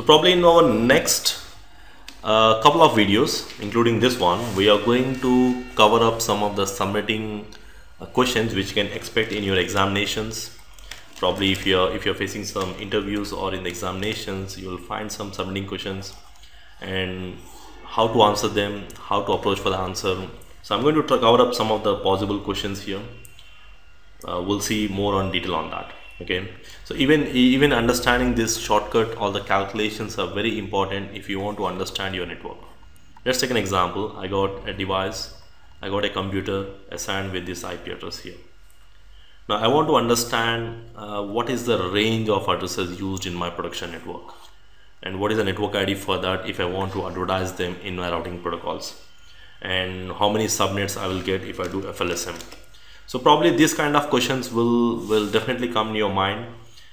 So probably in our next couple of videos, including this one, we are going to cover up some of the submitting questions which you can expect in your examinations. Probably if you're facing some interviews or in the examinations, you will find some submitting questions and how to answer them, how to approach for the answer. So I'm going to cover up some of the possible questions here. We'll see more on detail on that. Okay, so even understanding this shortcut, all the calculations are very important if you want to understand your network. Let's take an example. I got a device, I got a computer assigned with this IP address here. Now I want to understand what is the range of addresses used in my production network and what is the network ID for that if I want to advertise them in my routing protocols, and how many subnets I will get if I do FLSM. So probably these kind of questions will definitely come to your mind,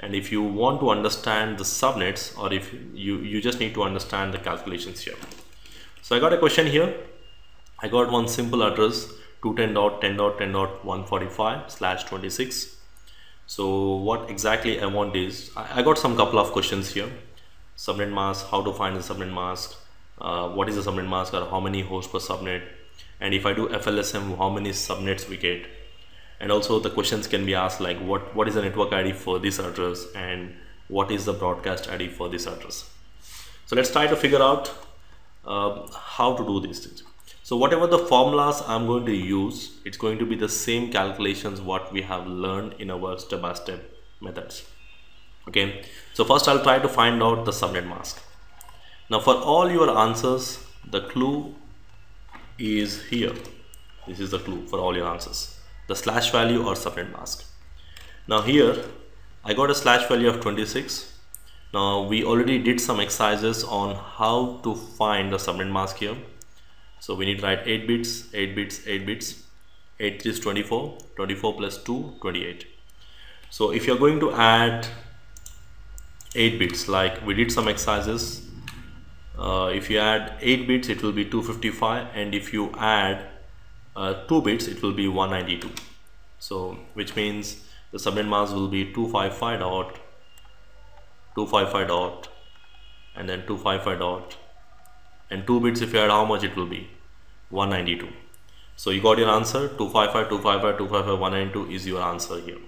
and if you want to understand the subnets, or if you just need to understand the calculations here. So I got a question here. I got one simple address 210.10.10.145/26. So what exactly I want is, I got some couple of questions here. Subnet mask, how to find the subnet mask, what is the subnet mask, or how many hosts per subnet, and if I do FLSM, how many subnets we get. And also the questions can be asked like what is the network ID for this address and what is the broadcast ID for this address. So let's try to figure out how to do these things. So whatever the formulas I'm going to use, it's going to be the same calculations what we have learned in our step-by-step methods. Okay, so first I'll try to find out the subnet mask. Now for all your answers, the clue is here. This is the clue for all your answers, the slash value or subnet mask. Now here I got a slash value of 26. Now we already did some exercises on how to find the subnet mask here. So we need to write 8 bits, 8 bits, 8 bits, 8 is 24, 24 plus 2, 28. So if you're going to add 8 bits, like we did some exercises, if you add 8 bits it will be 255, and if you add 2 bits it will be 192. So which means the subnet mask will be 255 and then 255 and 2 bits if you add, how much it will be? 192. So you got your answer 255 255 255 192 is your answer here.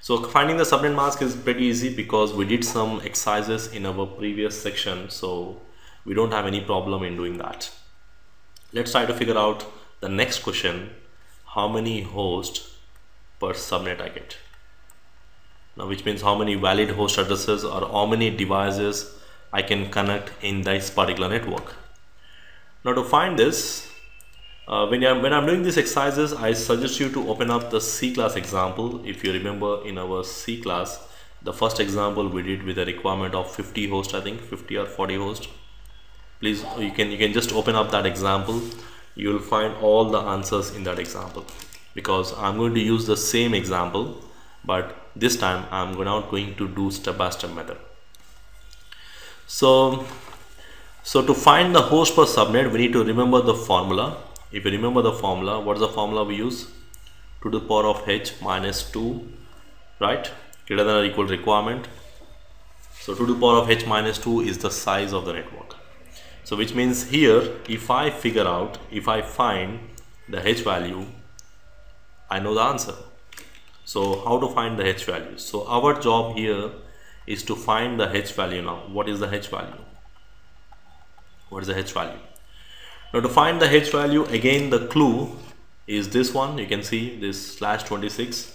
So finding the subnet mask is pretty easy because we did some exercises in our previous section, so we don't have any problem in doing that. Let's try to figure out the next question, how many hosts per subnet I get. Now which means how many valid host addresses or how many devices I can connect in this particular network. Now to find this, when I'm doing these exercises, I suggest you to open up the C class example. If you remember in our C class, the first example we did with a requirement of 50 hosts, I think 50 or 40 hosts. Please, you can just open up that example. You will find all the answers in that example, because I'm going to use the same example, but this time I'm not going to do step-by-step method. So to find the host per subnet, we need to remember the formula. If you remember the formula, what's the formula we use? 2 to the power of h minus 2, right? Greater than or equal requirement. So 2 to the power of h minus 2 is the size of the network. So which means here, if I find the h value, I know the answer. So how to find the h value? So our job here is to find the h value now. What is the h value? What is the h value? Now to find the h value, again the clue is this one. You can see this slash 26.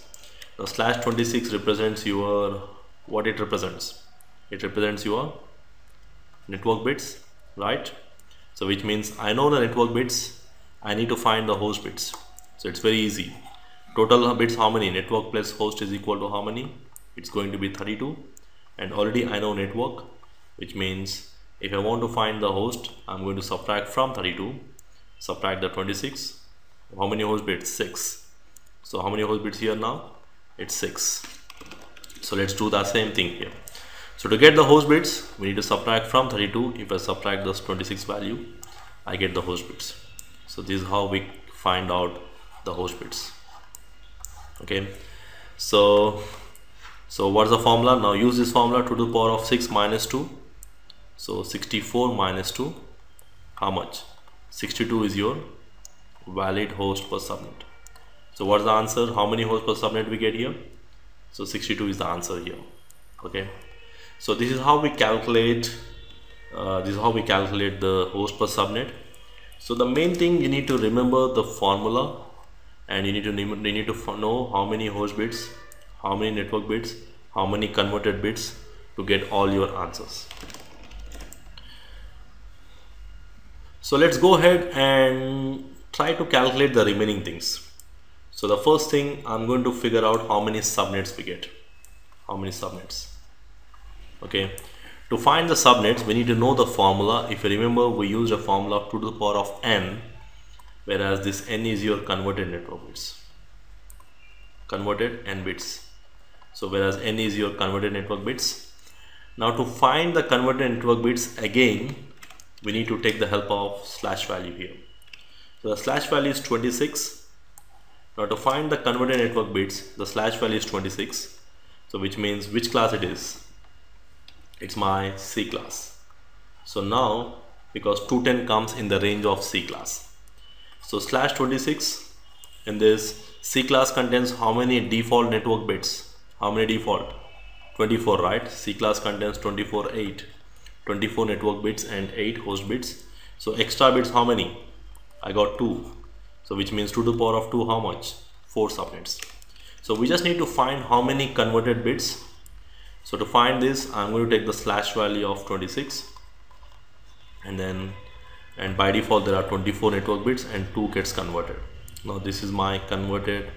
Now slash 26 represents your, what it represents? It represents your network bits, right? So which means I know the network bits, I need to find the host bits. So it's very easy. Total bits, how many? Network plus host is equal to how many? It's going to be 32. And already I know network, which means if I want to find the host, I'm going to subtract from 32, subtract the 26. How many host bits? 6. So how many host bits here now? It's 6. So let's do the same thing here. So to get the host bits, we need to subtract from 32. If I subtract this 26 value, I get the host bits. So this is how we find out the host bits. Okay, so what's the formula? Now use this formula, 2 to the power of 6 minus 2. So 64 minus 2, how much? 62 is your valid host per subnet. So what's the answer? How many hosts per subnet we get here? So 62 is the answer here. Okay. So this is how we calculate. The host per subnet. So the main thing you need to remember the formula, and you need to know how many host bits, how many network bits, how many converted bits to get all your answers. So let's go ahead and try to calculate the remaining things. So the first thing, I'm going to figure out how many subnets we get. How many subnets? Okay. To find the subnets, we need to know the formula. If you remember, we used a formula of 2 to the power of n, whereas this n is your converted network bits. Converted n bits. So whereas n is your converted network bits. Now to find the converted network bits, again, we need to take the help of slash value here. So the slash value is 26. Now to find the converted network bits, the slash value is 26. So which means which class it is? It's my C class. So now, because 210 comes in the range of C class, so slash 26 in this C class contains how many default network bits? How many default? 24, right? C class contains 24 network bits and 8 host bits. So extra bits, how many? I got 2. So which means 2 to the power of 2, how much? 4 subnets. So we just need to find how many converted bits. So to find this, I'm going to take the slash value of 26, and by default there are 24 network bits and 2 gets converted. Now this is my converted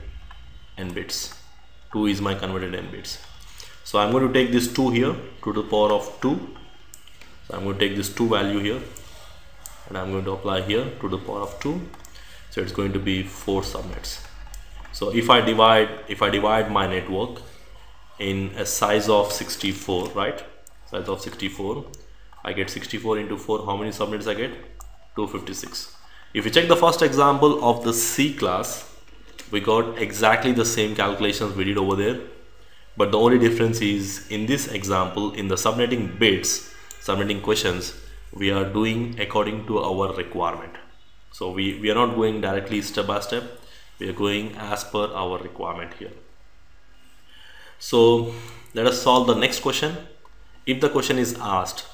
n bits. 2 is my converted n bits. So I'm going to take this 2 here, 2 to the power of 2. So I'm going to take this 2 value here and I'm going to apply here 2 to the power of 2. So it's going to be 4 subnets. So if I divide my network in a size of 64, right? Size of 64. I get 64 into 4. How many subnets I get? 256. If you check the first example of the C class, we got exactly the same calculations we did over there. But the only difference is in this example, in the subnetting bits, subnetting questions, we are doing according to our requirement. So we are not going directly step by step. We are going as per our requirement here. So let us solve the next question. If the question is asked,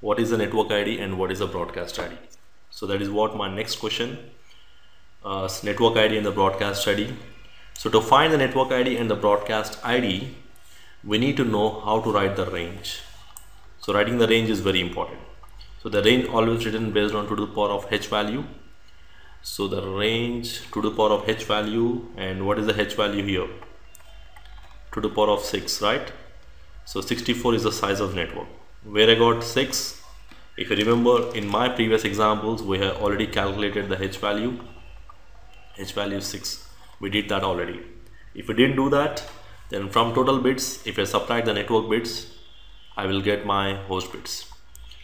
what is the network ID and what is the broadcast ID? So that is what my next question, network ID and the broadcast ID. So to find the network ID and the broadcast ID, we need to know how to write the range. So writing the range is very important. So the range always written based on 2 to the power of h value. So the range 2 to the power of h value, and what is the h value here? 2 to the power of 6, right? So 64 is the size of network. Where I got 6, if you remember in my previous examples, we have already calculated the h value 6. We did that already. If we didn't do that, then from total bits, if I subtract the network bits, I will get my host bits.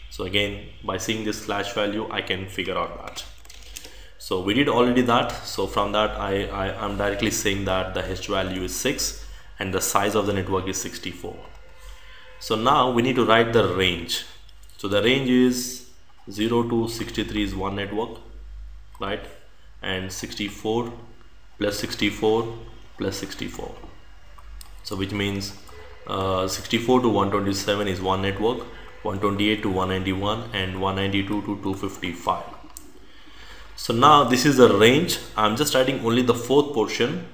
So again, by seeing this slash value, I can figure out that. So we did already that. So from that, I'm directly saying that the h value is 6 and the size of the network is 64. So now we need to write the range. So the range is 0 to 63 is one network, right? And 64 plus 64 plus 64. So which means 64 to 127 is one network, 128 to 191 and 192 to 255. So now this is the range. I'm just writing only the fourth portion.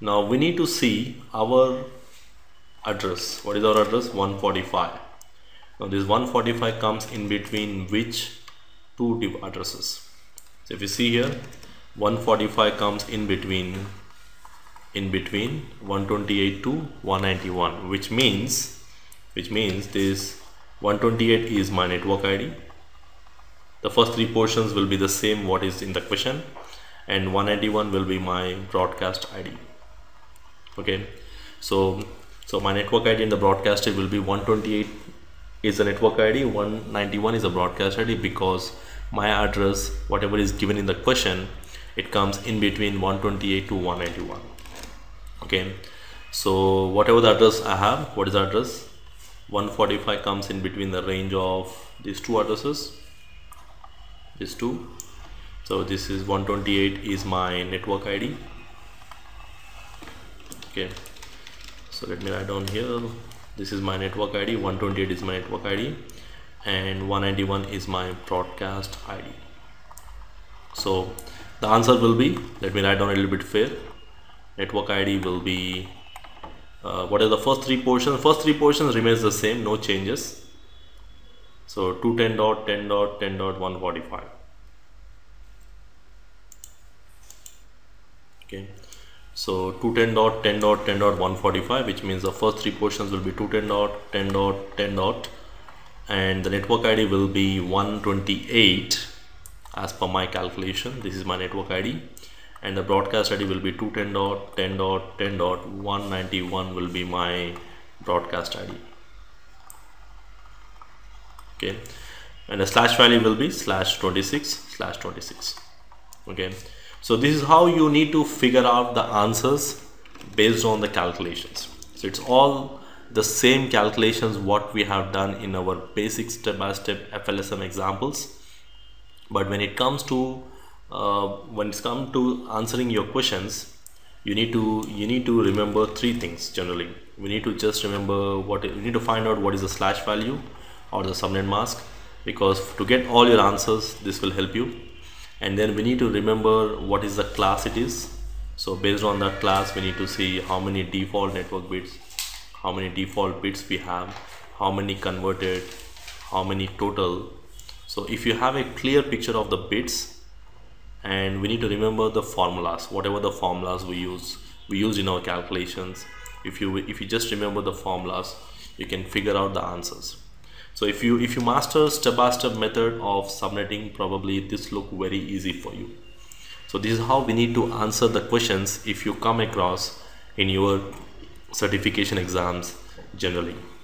Now we need to see our address. What is our address? 145. Now this 145 comes in between which two addresses? So if you see here, 145 comes in between 128 to 191, which means this 128 is my network ID. The first three portions will be the same what is in the question, and 191 will be my broadcast ID. Okay, so my network ID and the broadcast ID will be 128 is the network ID, 191 is the broadcast ID, because my address, whatever is given in the question, it comes in between 128 to 191. Okay, so whatever the address I have, what is the address? 145 comes in between the range of these two addresses, these two. So this is 128 is my network ID. Okay, so let me write down here, this is my network ID, 128 is my network ID, and 191 is my broadcast ID. So the answer will be, let me write down a little bit fair, network ID will be what are the first three portions? First three portions remains the same, no changes. So 210.10.10.145. Okay, so 210.10.10.145, which means the first three portions will be 210.10.10. And the network ID will be 128 as per my calculation. This is my network ID, and the broadcast ID will be 210.10.10.191 will be my broadcast ID. Okay, and the slash value will be /26/26. Okay, so this is how you need to figure out the answers based on the calculations. So it's all the same calculations what we have done in our basic step-by-step FLSM examples, but when it comes to answering your questions, you need to remember three things. Generally, we need to just remember we need to find out what is the slash value or the subnet mask, because to get all your answers this will help you. And then we need to remember what is the class it is. So based on that class we need to see how many default network bits, how many default bits we have, how many converted, how many total. So if you have a clear picture of the bits, and we need to remember the formulas, whatever the formulas we use in our calculations, if you just remember the formulas you can figure out the answers. So if you master step-by-step method of subnetting, probably this look very easy for you. So this is how we need to answer the questions if you come across in your certification exams generally.